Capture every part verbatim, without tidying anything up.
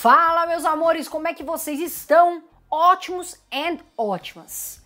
Fala, meus amores, como é que vocês estão? Ótimos and ótimas.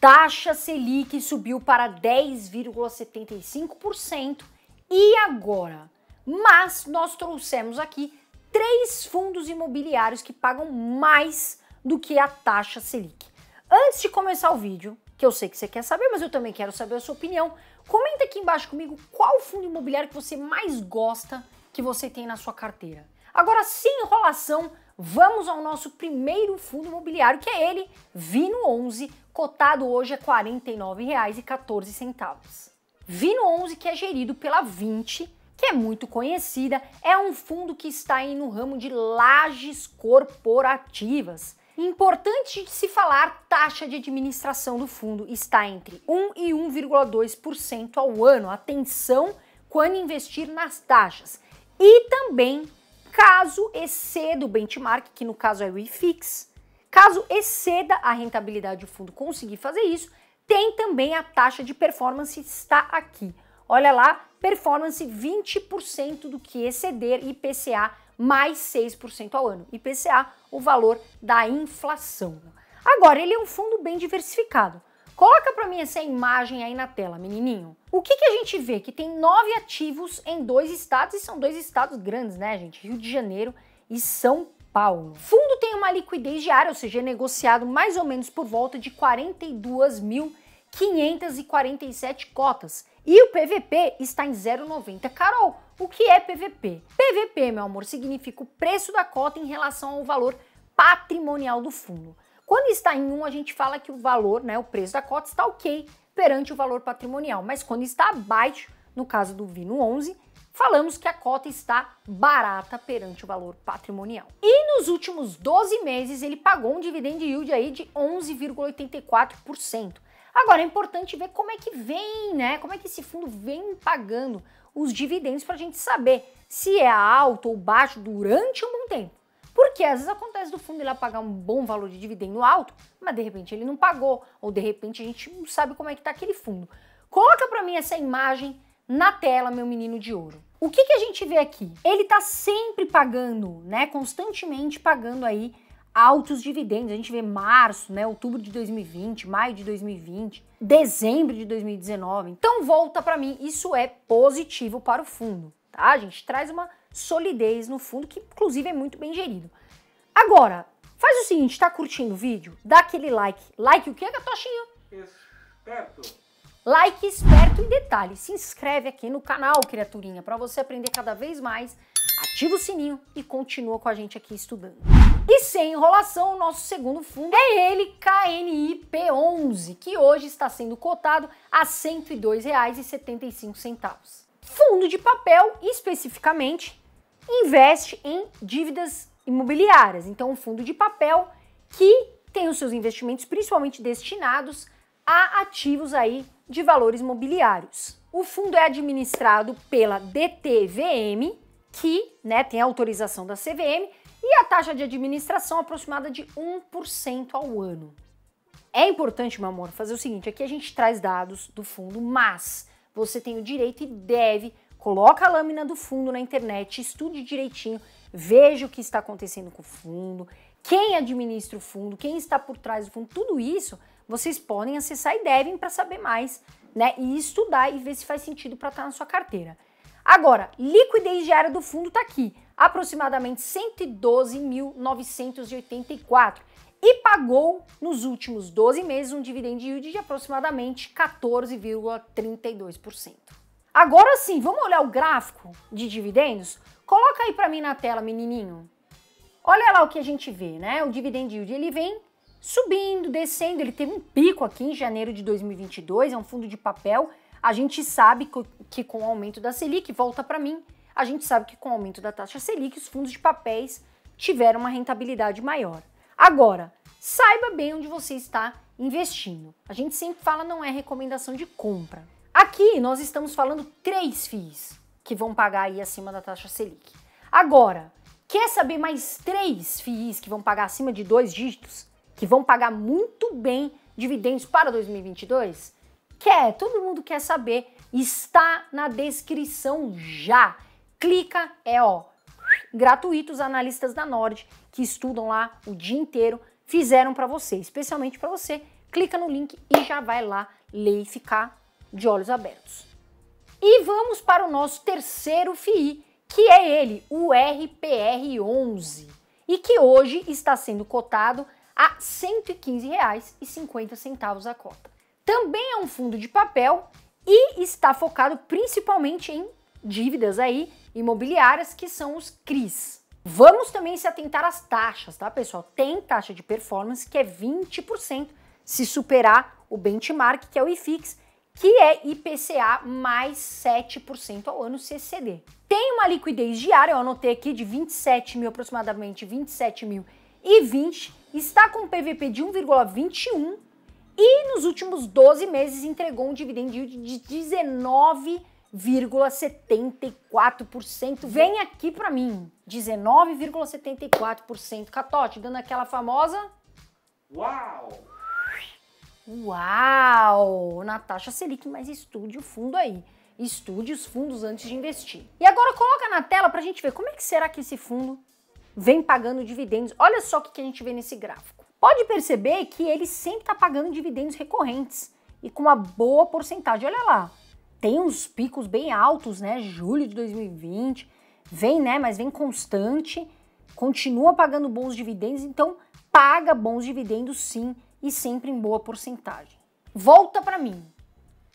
Taxa Selic subiu para dez vírgula setenta e cinco por cento e agora? Mas nós trouxemos aqui três fundos imobiliários que pagam mais do que a taxa Selic. Antes de começar o vídeo, que eu sei que você quer saber, mas eu também quero saber a sua opinião, comenta aqui embaixo comigo qual fundo imobiliário que você mais gosta que você tem na sua carteira. Agora, sem enrolação, vamos ao nosso primeiro fundo imobiliário, que é ele, Vino onze, cotado hoje a quarenta e nove reais e quatorze centavos. Vino onze, que é gerido pela Vinti, que é muito conhecida, é um fundo que está aí no ramo de lajes corporativas. Importante de se falar, taxa de administração do fundo está entre um e um vírgula dois por cento ao ano. Atenção quando investir nas taxas. E também, caso exceda o benchmark, que no caso é o I F I X, caso exceda a rentabilidade do fundo conseguir fazer isso, tem também a taxa de performance, está aqui. Olha lá, performance vinte por cento do que exceder I P C A mais seis por cento ao ano. I P C A, o valor da inflação. Agora, ele é um fundo bem diversificado. Coloca para mim essa imagem aí na tela, menininho. O que que a gente vê? Que tem nove ativos em dois estados, e são dois estados grandes, né, gente? Rio de Janeiro e São Paulo. O fundo tem uma liquidez diária, ou seja, é negociado mais ou menos por volta de quarenta e duas mil quinhentas e quarenta e sete cotas. E o P V P está em zero vírgula noventa. Carol, o que é P V P? P V P, meu amor, significa o preço da cota em relação ao valor patrimonial do fundo. Quando está em um, a gente fala que o valor, né, o preço da cota está ok perante o valor patrimonial, mas quando está abaixo, no caso do Vino onze, falamos que a cota está barata perante o valor patrimonial. E nos últimos doze meses, ele pagou um dividend yield aí de onze vírgula oitenta e quatro por cento. Agora é importante ver como é que vem, né, como é que esse fundo vem pagando os dividendos para a gente saber se é alto ou baixo durante um bom tempo. Porque às vezes acontece do fundo ele pagar um bom valor de dividendo alto, mas de repente ele não pagou, ou de repente a gente não sabe como é que tá aquele fundo. Coloca para mim essa imagem na tela, meu menino de ouro. O que que a gente vê aqui? Ele tá sempre pagando, né, constantemente pagando aí altos dividendos. A gente vê março, né, outubro de dois mil e vinte, maio de dois mil e vinte, dezembro de dois mil e dezenove. Então volta para mim, isso é positivo para o fundo, tá? A gente traz uma solidez no fundo, que inclusive é muito bem gerido. Agora, faz o seguinte, tá curtindo o vídeo? Dá aquele like. Like o que, Gatochinho? Esperto. Like esperto e detalhe, se inscreve aqui no canal, criaturinha, para você aprender cada vez mais. Ativa o sininho e continua com a gente aqui estudando. E sem enrolação, o nosso segundo fundo é ele, K N I P onze, que hoje está sendo cotado a cento e dois reais e setenta e cinco centavos. Fundo de papel, especificamente, investe em dívidas imobiliárias. Então, um fundo de papel que tem os seus investimentos principalmente destinados a ativos aí de valores imobiliários. O fundo é administrado pela D T V M, que, né, tem a autorização da C V M, e a taxa de administração aproximada de um por cento ao ano. É importante, meu amor, fazer o seguinte, aqui a gente traz dados do fundo, mas você tem o direito e deve, coloca a lâmina do fundo na internet, estude direitinho, veja o que está acontecendo com o fundo, quem administra o fundo, quem está por trás do fundo, tudo isso vocês podem acessar e devem para saber mais, né? E estudar e ver se faz sentido para estar na sua carteira. Agora, liquidez diária do fundo está aqui, aproximadamente cento e doze mil novecentos e oitenta e quatro. E pagou nos últimos doze meses um dividend yield de aproximadamente quatorze vírgula trinta e dois por cento. Agora sim, vamos olhar o gráfico de dividendos? Coloca aí para mim na tela, menininho. Olha lá o que a gente vê, né? O dividend yield, ele vem subindo, descendo, ele teve um pico aqui em janeiro de dois mil e vinte e dois, é um fundo de papel. A gente sabe que com o aumento da Selic, volta para mim, a gente sabe que com o aumento da taxa Selic, os fundos de papéis tiveram uma rentabilidade maior. Agora, saiba bem onde você está investindo. A gente sempre fala, não é recomendação de compra. Aqui nós estamos falando três F I Is que vão pagar aí acima da taxa Selic. Agora, quer saber mais três F I Is que vão pagar acima de dois dígitos? Que vão pagar muito bem dividendos para dois mil e vinte e dois? Quer, todo mundo quer saber. Está na descrição já. Clica, é ó, gratuito os analistas da Nord, que estudam lá o dia inteiro, fizeram para você, especialmente para você. Clica no link e já vai lá ler e ficar de olhos abertos. E vamos para o nosso terceiro F I I, que é ele, o R P R onze, e que hoje está sendo cotado a cento e quinze reais e cinquenta centavos a cota. Também é um fundo de papel e está focado principalmente em dívidas aí imobiliárias, que são os C R Is. Vamos também se atentar às taxas, tá, pessoal? Tem taxa de performance que é vinte por cento se superar o benchmark, que é o I F I X, que é I P C A mais sete por cento ao ano, se exceder. Tem uma liquidez diária, eu anotei aqui, de vinte e sete mil, aproximadamente vinte e sete mil e vinte, está com P V P de um vírgula vinte e um e nos últimos doze meses entregou um dividend yield de dezenove vírgula setenta e quatro por cento. Vem aqui para mim, dezenove vírgula setenta e quatro por cento. Catote, dando aquela famosa... Uau! Uau! Na taxa Selic, mas estude o fundo aí. Estude os fundos antes de investir. E agora coloca na tela pra gente ver como é que será que esse fundo vem pagando dividendos. Olha só o que a gente vê nesse gráfico. Pode perceber que ele sempre tá pagando dividendos recorrentes e com uma boa porcentagem. Olha lá, tem uns picos bem altos, né? Julho de dois mil e vinte, vem, né? Mas vem constante, continua pagando bons dividendos, então paga bons dividendos sim, e sempre em boa porcentagem. Volta para mim.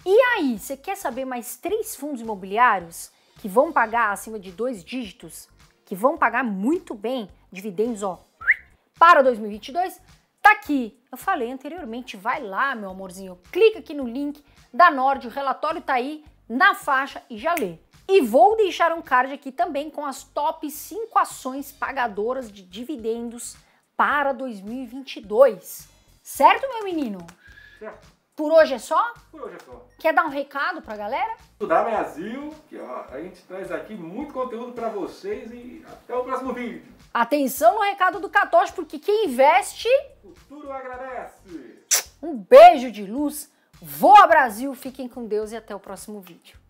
E aí, você quer saber mais três fundos imobiliários que vão pagar acima de dois dígitos, que vão pagar muito bem dividendos, ó, para dois mil e vinte e dois? Tá aqui. Eu falei anteriormente, vai lá, meu amorzinho, clica aqui no link da Nord, o relatório tá aí na faixa e já lê. E vou deixar um card aqui também com as top cinco ações pagadoras de dividendos para dois mil e vinte e dois. Certo, meu menino? Certo. Por hoje é só? Por hoje é só. Quer dar um recado pra galera? Estudar Brasil, que ó, a gente traz aqui muito conteúdo pra vocês e até o próximo vídeo. Atenção no recado do Catoche, porque quem investe... O futuro agradece. Um beijo de luz, voa Brasil, fiquem com Deus e até o próximo vídeo.